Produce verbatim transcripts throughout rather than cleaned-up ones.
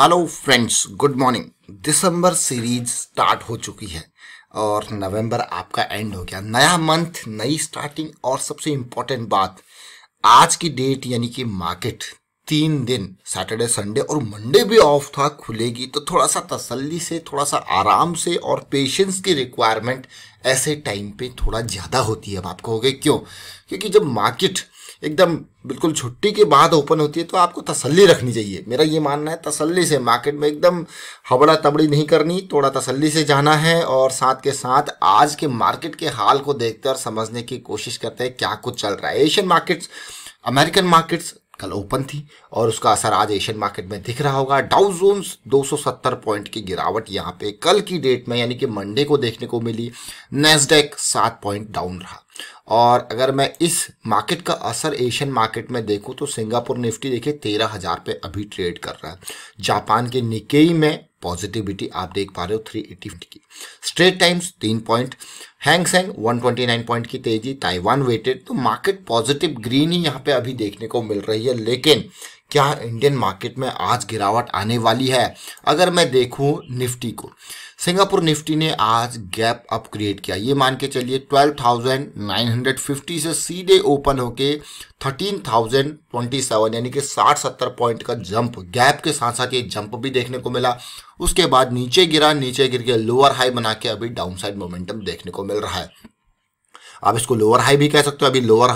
Hello friends, good morning. दिसंबर series start हो चुकी है और नवंबर आपका एंड हो गया। नया मंथ, नई स्टार्टिंग और सबसे इम्पोर्टेंट बात, आज की डेट यानी कि मार्केट तीन दिन सैटरडे संडे और मंडे भी ऑफ था, खुलेगी। तो थोड़ा सा तसल्ली से, थोड़ा सा आराम से और पेशेंस की रिक्वायरमेंट ऐसे टाइम पे थोड़ा ज़्यादा होती है। अब आपको हो गई क्यों? क्योंकि जब मार्केट एकदम बिल्कुल छुट्टी के बाद ओपन होती है तो आपको तसल्ली रखनी चाहिए। मेरा ये मानना है तसल्ली से मार्केट में एकदम हबड़ा तबड़ी नहीं करनी, थोड़ा तसल्ली से जाना है और साथ के साथ आज के मार्केट के हाल को देखते और समझने की कोशिश करते हैं क्या कुछ चल रहा है। एशियन मार्केट्स, अमेरिकन मार्केट्स कल ओपन थी और उसका असर आज एशियन मार्केट में दिख रहा होगा। डाउ जोन्स दो सौ सत्तर पॉइंट की गिरावट यहाँ पे कल की डेट में यानी कि मंडे को देखने को मिली। नैस्डैक सात पॉइंट डाउन रहा। और अगर मैं इस मार्केट का असर एशियन मार्केट में देखूं तो सिंगापुर निफ्टी देखिए तेरह हज़ार पे अभी ट्रेड कर रहा है। जापान के निकेई में पॉजिटिविटी आप देख पा रहे हो तीन सौ अस्सी की। स्ट्रेट टाइम्स तीन पॉइंट, हैंग सेंग एक सौ उनतीस पॉइंट की तेजी, ताइवान वेटेड। तो मार्केट पॉजिटिव ग्रीन ही यहाँ पे अभी देखने को मिल रही है। लेकिन क्या इंडियन मार्केट में आज गिरावट आने वाली है? अगर मैं देखूं निफ्टी को, सिंगापुर निफ्टी ने आज गैप अप क्रिएट किया। ये मान के चलिए बारह हज़ार नौ सौ पचास से सीधे ओपन होके तेरह हज़ार सत्ताईस यानी कि साठ सत्तर पॉइंट का जंप, गैप के साथ साथ ये जंप भी देखने को मिला। उसके बाद नीचे गिरा, नीचे गिर के लोअर हाई बना के अभी डाउनसाइड मोमेंटम देखने को मिल रहा है। आप इसको लोअर हाई भी कह सकते हो। अभी लोअर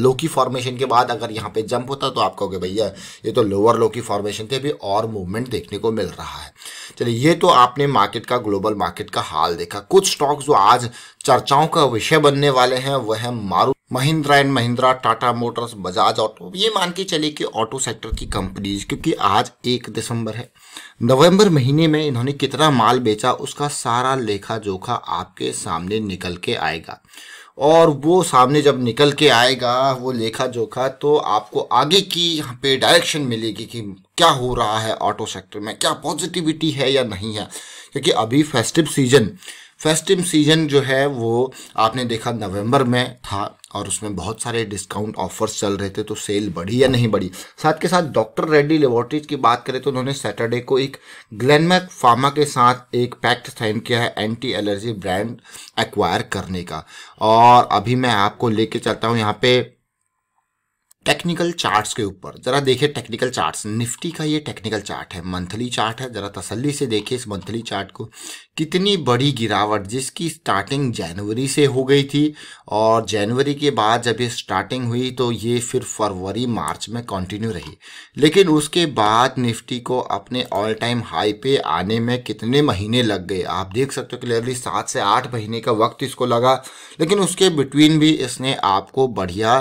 लो की फॉर्मेशन के बाद अगर यहाँ पे जंप होता तो आप कहोगे भैया ये तो लोअर लो की फॉर्मेशन थी, अभी और मूवमेंट देखने को मिल रहा है। चलिए, ये तो आपने मार्केट का, ग्लोबल मार्केट का हाल देखा। कुछ स्टॉक्स जो आज चर्चाओं का विषय बनने वाले हैं वह है मारू, Mahindra and Mahindra, Tata Motors, Bajaj auto. ये मान के चलिए कि ऑटो सेक्टर की कंपनीज, क्योंकि आज एक दिसंबर है। नवंबर महीने में इन्होंने कितना माल बेचा उसका सारा लेखा जोखा आपके सामने निकल के आएगा। और वो सामने जब निकल के आएगा वो लेखा जोखा, तो आपको आगे की यहाँ पे डायरेक्शन मिलेगी कि क्या हो रहा है ऑटो सेक्टर में, क्या पॉजिटिविटी है या नहीं है। क्योंकि अभी फेस्टिव सीजन, फेस्टिव सीजन जो है वो आपने देखा नवंबर में था और उसमें बहुत सारे डिस्काउंट ऑफर्स चल रहे थे, तो सेल बढ़ी या नहीं बढ़ी। साथ के साथ डॉक्टर रेड्डी लेबोरेटरीज की बात करें तो उन्होंने सैटरडे को एक ग्लेनमैक फार्मा के साथ एक पैक्ट साइन किया है एंटी एलर्जी ब्रांड एक्वायर करने का। और अभी मैं आपको लेके चलता हूँ यहाँ पे टेक्निकल चार्ट्स के ऊपर। जरा देखिए टेक्निकल चार्ट्स, निफ्टी का ये टेक्निकल चार्ट है, मंथली चार्ट है। जरा तसल्ली से देखिए इस मंथली चार्ट को, कितनी बड़ी गिरावट जिसकी स्टार्टिंग जनवरी से हो गई थी। और जनवरी के बाद जब ये स्टार्टिंग हुई तो ये फिर फरवरी मार्च में कंटिन्यू रही। लेकिन उसके बाद निफ्टी को अपने ऑल टाइम हाई पे आने में कितने महीने लग गए आप देख सकते हो क्लियरली। सात से आठ महीने का वक्त इसको लगा, लेकिन उसके बिटवीन भी इसने आपको बढ़िया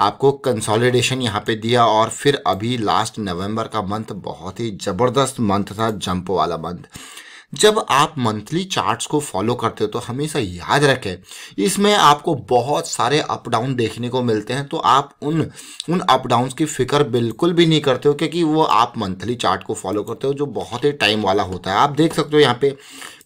आपको कंसॉलिडेट कंसोलिडेशन यहाँ पे दिया। और फिर अभी लास्ट नवंबर का मंथ बहुत ही ज़बरदस्त मंथ था, जंप वाला मंथ। जब आप मंथली चार्ट्स को फॉलो करते हो तो हमेशा याद रखें इसमें आपको बहुत सारे अप डाउन देखने को मिलते हैं, तो आप उन उन अप डाउन्स की फिक्र बिल्कुल भी नहीं करते हो क्योंकि वो आप मंथली चार्ट को फॉलो करते हो जो बहुत ही टाइम वाला होता है। आप देख सकते हो यहाँ पे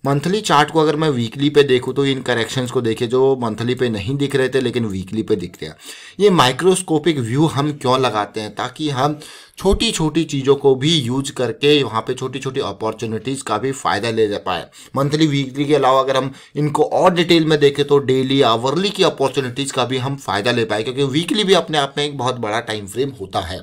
मंथली चार्ट को। अगर मैं वीकली पे देखूँ तो इन करेक्शंस को देखिए जो मंथली पे नहीं दिख रहे थे लेकिन वीकली पे दिखते हैं। ये माइक्रोस्कोपिक व्यू हम क्यों लगाते हैं? ताकि हम छोटी छोटी चीज़ों को भी यूज करके वहाँ पे छोटी छोटी अपॉर्चुनिटीज़ का भी फ़ायदा ले जा पाए। मंथली वीकली के अलावा अगर हम इनको और डिटेल में देखें तो डेली आवरली की अपॉर्चुनिटीज़ का भी हम फ़ायदा ले पाए, क्योंकि वीकली भी अपने आप में एक बहुत बड़ा टाइम फ्रेम होता है।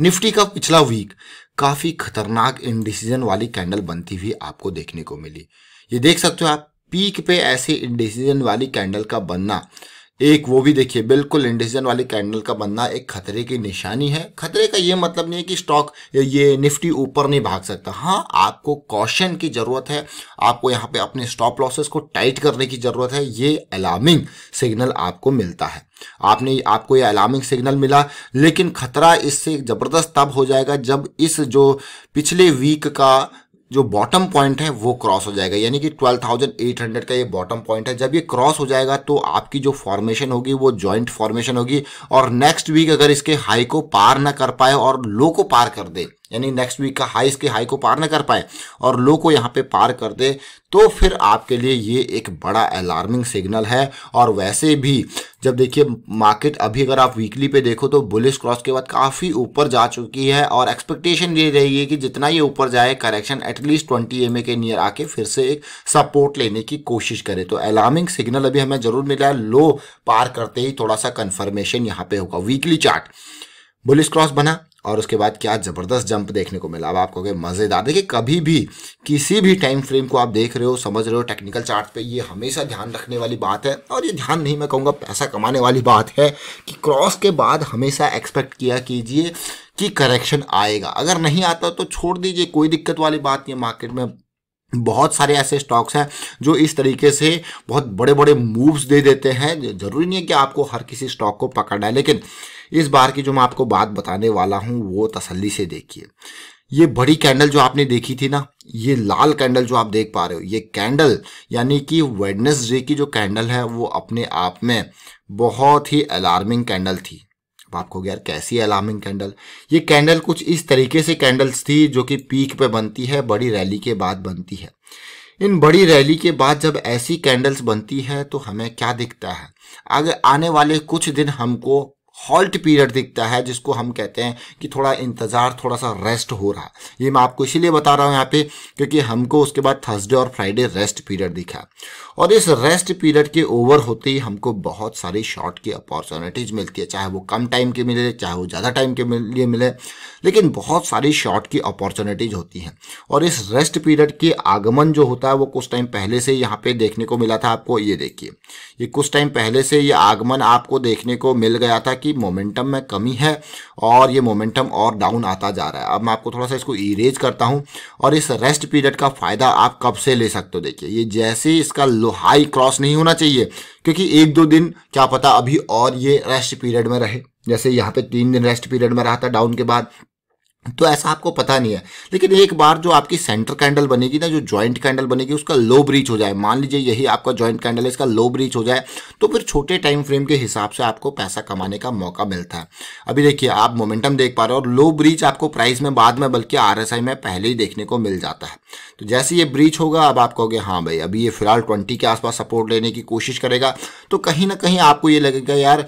निफ्टी का पिछला वीक काफ़ी खतरनाक इंडिसीजन वाली कैंडल बनती हुई आपको देखने को मिली। ये देख सकते हो आप पीक पे ऐसे इंडिसीजन वाली कैंडल का बनना, एक वो भी देखिए बिल्कुल इंडिसीजन वाली कैंडल का बनना एक खतरे की निशानी है। खतरे का ये मतलब नहीं है कि स्टॉक ये निफ्टी ऊपर नहीं भाग सकता। हाँ, आपको कॉशन की ज़रूरत है, आपको यहाँ पे अपने स्टॉप लॉसेस को टाइट करने की ज़रूरत है। ये अलार्मिंग सिग्नल आपको मिलता है, आपने आपको ये अलार्मिंग सिग्नल मिला। लेकिन खतरा इससे ज़बरदस्त तब हो जाएगा जब इस जो पिछले वीक का जो बॉटम पॉइंट है वो क्रॉस हो जाएगा, यानी कि बारह हज़ार आठ सौ का ये बॉटम पॉइंट है। जब ये क्रॉस हो जाएगा तो आपकी जो फॉर्मेशन होगी वो जॉइंट फॉर्मेशन होगी। और नेक्स्ट वीक अगर इसके हाई को पार ना कर पाए और लो को पार कर दे यानी नेक्स्ट वीक का हाई इसके हाई को पार ना कर पाए और लो को यहाँ पे पार कर दे, तो फिर आपके लिए ये एक बड़ा अलार्मिंग सिग्नल है। और वैसे भी जब देखिए मार्केट अभी अगर आप वीकली पे देखो तो बुलिश क्रॉस के बाद काफ़ी ऊपर जा चुकी है और एक्सपेक्टेशन ये रही है कि जितना ये ऊपर जाए correction at least twenty M A के नियर आके फिर से एक सपोर्ट लेने की कोशिश करे। तो अलार्मिंग सिग्नल अभी हमें ज़रूर मिला है, लो पार करते ही थोड़ा सा कन्फर्मेशन यहाँ पे होगा। वीकली चार्ट बुलिश क्रॉस बना और उसके बाद क्या ज़बरदस्त जंप देखने को मिला। अब आपको कहे मज़ेदार, देखिए कभी भी किसी भी टाइम फ्रेम को आप देख रहे हो, समझ रहे हो, टेक्निकल चार्ट पे ये हमेशा ध्यान रखने वाली बात है और ये ध्यान नहीं मैं कहूँगा पैसा कमाने वाली बात है कि क्रॉस के बाद हमेशा एक्सपेक्ट किया कीजिए कि करेक्शन आएगा, अगर नहीं आता तो छोड़ दीजिए, कोई दिक्कत वाली बात नहीं है। मार्केट में बहुत सारे ऐसे स्टॉक्स हैं जो इस तरीके से बहुत बड़े बड़े मूव्स दे देते हैं, ज़रूरी नहीं है कि आपको हर किसी स्टॉक को पकड़ना है, लेकिन इस बार की जो मैं आपको बात बताने वाला हूँ वो तसल्ली से देखिए। ये बड़ी कैंडल जो आपने देखी थी ना, ये लाल कैंडल जो आप देख पा रहे हो, ये कैंडल यानी कि वेडनेसडे की जो कैंडल है वो अपने आप में बहुत ही अलार्मिंग कैंडल थी। आपको यार कैसी अलार्मिंग कैंडल, ये कैंडल कुछ इस तरीके से कैंडल्स थी जो कि पीक पे बनती है, बड़ी रैली के बाद बनती है। इन बड़ी रैली के बाद जब ऐसी कैंडल्स बनती है तो हमें क्या दिखता है, आगे आने वाले कुछ दिन हमको हॉल्ट पीरियड दिखता है, जिसको हम कहते हैं कि थोड़ा इंतज़ार, थोड़ा सा रेस्ट हो रहा है। ये मैं आपको इसीलिए बता रहा हूँ यहाँ पे क्योंकि हमको उसके बाद थर्सडे और फ्राइडे रेस्ट पीरियड दिखा और इस रेस्ट पीरियड के ओवर होते ही हमको बहुत सारी शॉर्ट की अपॉर्चुनिटीज़ मिलती है, चाहे वो कम टाइम के मिले, चाहे वो ज़्यादा टाइम के लिए मिले, लेकिन बहुत सारी शॉर्ट की अपॉर्चुनिटीज़ होती हैं। और इस रेस्ट पीरियड के आगमन जो होता है वो कुछ टाइम पहले से यहाँ पर देखने को मिला था आपको। ये देखिए, ये कुछ टाइम पहले से ये आगमन आपको देखने को मिल गया था कि मोमेंटम में कमी है और ये मोमेंटम और डाउन आता जा रहा है। अब मैं आपको थोड़ा सा इसको इरेज करता हूं और इस रेस्ट पीरियड का फायदा आप कब से ले सकते हो। देखिए, ये जैसे इसका लो हाई क्रॉस नहीं होना चाहिए क्योंकि एक दो दिन क्या पता अभी और ये रेस्ट पीरियड में रहे, जैसे यहाँ पे तीन दिन रेस्ट पीरियड में रहा था डाउन के बाद, तो ऐसा आपको पता नहीं है। लेकिन एक बार जो आपकी सेंटर कैंडल बनेगी ना, जो जॉइंट कैंडल बनेगी, उसका लो ब्रीच हो जाए, मान लीजिए यही आपका जॉइंट कैंडल है, इसका लो ब्रीच हो जाए तो फिर छोटे टाइम फ्रेम के हिसाब से आपको पैसा कमाने का मौका मिलता है। अभी देखिए आप मोमेंटम देख पा रहे हो और लो ब्रीच आपको प्राइस में बाद में बल्कि आर एस आई में पहले ही देखने को मिल जाता है। तो जैसे ये ब्रीच होगा अब आप कहोगे हाँ भाई अभी ये फिलहाल ट्वेंटी के आसपास सपोर्ट लेने की कोशिश करेगा, तो कहीं ना कहीं आपको ये लगेगा यार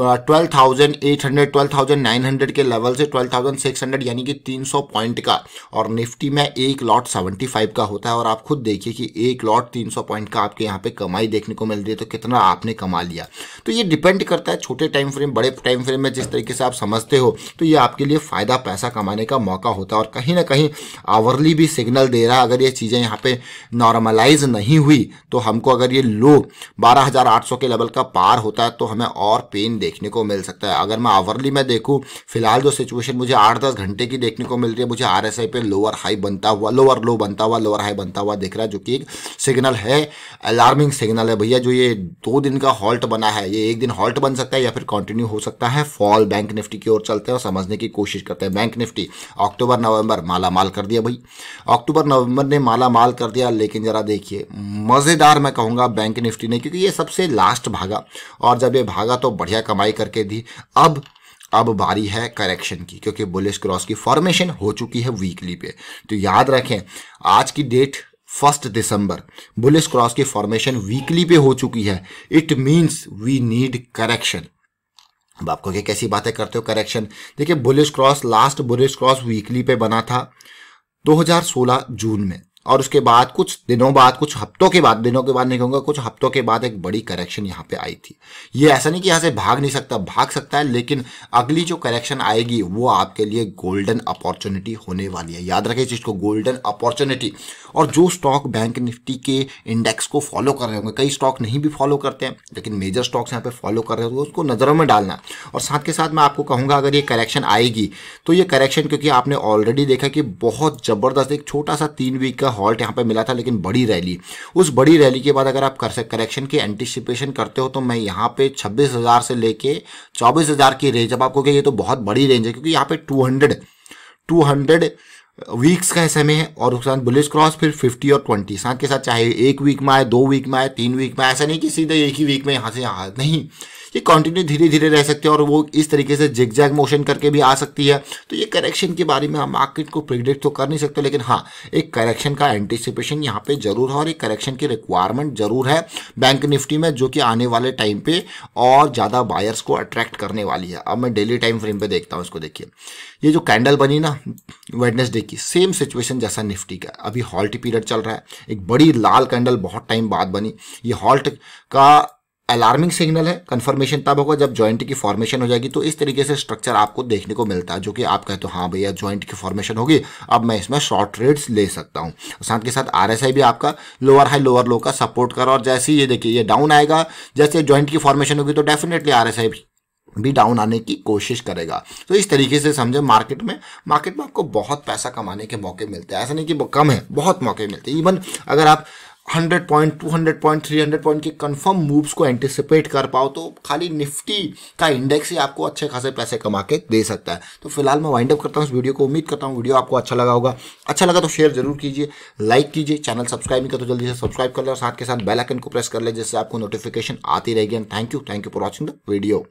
twelve thousand eight hundred twelve thousand nine hundred के लेवल से ट्वेल्व थाउजेंड सिक्स हंड्रेड कि तीन सौ पॉइंट का, और निफ्टी में एक लॉट पचहत्तर का होता है और आप खुद देखिए कि एक लॉट तीन सौ पॉइंट का आपके यहाँ पे कमाई देखने को मिल रही है, तो कितना आपने कमा लिया। तो ये डिपेंड करता है छोटे टाइम फ्रेम, बड़े टाइम फ्रेम में जिस तरीके से आप समझते हो तो ये आपके लिए फायदा, पैसा कमाने का मौका होता है। और कहीं ना कहीं आवरली भी सिग्नल दे रहा है, अगर ये चीज़ें यहाँ पे नॉर्मलाइज नहीं हुई तो हमको अगर ये लो बारह हजार आठ सौ के लेवल का पार होता है तो हमें और पेन देखने को मिल सकता है। अगर मैं आवरली में देखूँ फिलहाल जो सिचुएशन मुझे आठ दस घंटे की देखने को मिल रही है, मुझे आरएसआई पे लोअर हाई बनता हुआ, लोअर लो बनता हुआ, लोअर हाई बनता हुआ दिख रहा है, जो कि एक सिग्नल है, अलार्मिंग सिग्नल है भैया। जो ये दो दिन का हॉल्ट बना है, ये एक दिन हॉल्ट बन सकता है या फिर कंटिन्यू हो सकता है। फॉल बैंक निफ्टी की ओर चलते हैं और समझने की कोशिश करते हैं। बैंक निफ्टी अक्टूबर नवंबर माला माल कर दिया भाई, अक्टूबर नवंबर ने माला माल कर दिया, लेकिन जरा देखिए मज़ेदार मैं कहूँगा बैंक निफ्टी ने, क्योंकि ये सबसे लास्ट भागा और जब ये भागा तो बढ़िया कमाई करके दी। अब अब बारी है करेक्शन की, क्योंकि बुलिश क्रॉस की फॉर्मेशन हो चुकी है वीकली पे। तो याद रखें आज की डेट फर्स्ट दिसंबर, बुलिश क्रॉस की फॉर्मेशन वीकली पे हो चुकी है। It means we need correction. अब आपको क्या कैसी बातें करते हो करेक्शन, देखिए bullish cross, last bullish cross weekly पे बना था दो हज़ार सोलह जून में और उसके बाद कुछ दिनों बाद, कुछ हफ्तों के बाद, दिनों के बाद नहीं कहूँगा, कुछ हफ्तों के बाद एक बड़ी करेक्शन यहाँ पे आई थी। ये ऐसा नहीं कि यहाँ से भाग नहीं सकता, भाग सकता है, लेकिन अगली जो करेक्शन आएगी वो आपके लिए गोल्डन अपॉर्चुनिटी होने वाली है। याद रखें चीज़ को, गोल्डन अपॉर्चुनिटी। और जो स्टॉक बैंक निफ्टी के इंडेक्स को फॉलो कर रहे होंगे, कई स्टॉक नहीं भी फॉलो करते हैं लेकिन मेजर स्टॉक्स यहाँ पर फॉलो कर रहे होंगे, उसको नज़रों में डालना। और साथ के साथ मैं आपको कहूँगा अगर ये करेक्शन आएगी तो ये करेक्शन, क्योंकि आपने ऑलरेडी देखा कि बहुत ज़बरदस्त एक छोटा सा तीन वीक का हॉल्ट यहाँ पे मिला था, लेकिन बड़ी रैली, उस बड़ी रैली के बाद अगर आप कर सकते करेक्शन की एंटिसिपेशन करते हो तो मैं यहाँ पे छब्बीस हज़ार से लेके चौबीस हज़ार की रेंज, अब आपको क्या ये तो बहुत बड़ी रेंज है क्योंकि यहाँ पे दो सौ दो सौ वीक्स का समय है और उसके साथ बुलिश क्रॉस, फिर फिफ्टी और ट्वेंटी साथ के साथ, चाहे एक वीक में आए, दो वीक में आए, तीन वीक में आए, ऐसा नहीं कि सीधे एक ही वीक में यहाँ से यहाँ, नहीं, ये कंटिन्यू धीरे धीरे रह सकती है और वो इस तरीके से जिगजैग मोशन करके भी आ सकती है। तो ये करेक्शन के बारे में हम मार्केट को प्रिडिक्ट तो कर नहीं सकते, लेकिन हाँ एक करेक्शन का एंटिसिपेशन यहाँ पे जरूर है और एक करेक्शन की रिक्वायरमेंट जरूर है बैंक निफ्टी में, जो कि आने वाले टाइम पे और ज़्यादा बायर्स को अट्रैक्ट करने वाली है। अब मैं डेली टाइम फ्रेम पे देखता हूँ इसको, देखिए ये जो कैंडल बनी ना वेडनेसडे की, सेम सिचुएशन जैसा निफ्टी का। अभी हॉल्ट पीरियड चल रहा है, एक बड़ी लाल कैंडल बहुत टाइम बाद बनी। ये हॉल्ट का अलार्मिंग सिग्नल है, कंफर्मेशन तब होगा जब जॉइंट की फॉर्मेशन हो जाएगी। तो इस तरीके से स्ट्रक्चर आपको देखने को मिलता है, जो कि आप कहते हो हाँ भैया जॉइंट की फॉर्मेशन होगी, अब मैं इसमें शॉर्ट ट्रेड्स ले सकता हूँ। साथ के साथ आरएसआई भी आपका लोअर हाई लोअर लो का सपोर्ट कर, और जैसे ये देखिए ये डाउन आएगा, जैसे जॉइंट की फॉर्मेशन होगी तो डेफिनेटली आरएसआई भी भी डाउन आने की कोशिश करेगा। तो इस तरीके से समझे मार्केट में मार्केट में आपको बहुत पैसा कमाने के मौके मिलते हैं, ऐसा नहीं कि कम है, बहुत मौके मिलते हैं। इवन अगर आप hundred point, two hundred point, three hundred point के कंफर्म मूव्स को एंटिसिपेट कर पाओ तो खाली निफ्टी का इंडेक्स ही आपको अच्छे खासे पैसे कमा के दे सकता है। तो फिलहाल मैं वाइंड अप करता हूँ इस वीडियो को, उम्मीद करता हूँ वीडियो आपको अच्छा लगा होगा। अच्छा लगा तो शेयर जरूर कीजिए, लाइक कीजिए, चैनल सब्सक्राइब नहीं कर तो जल्दी से सब्सक्राइब कर ले और साथ के साथ बेल आइकन को प्रेस कर ले, जिससे आपको नोटिफिकेशन आती रहेगी। And thank you thank you for watching the video.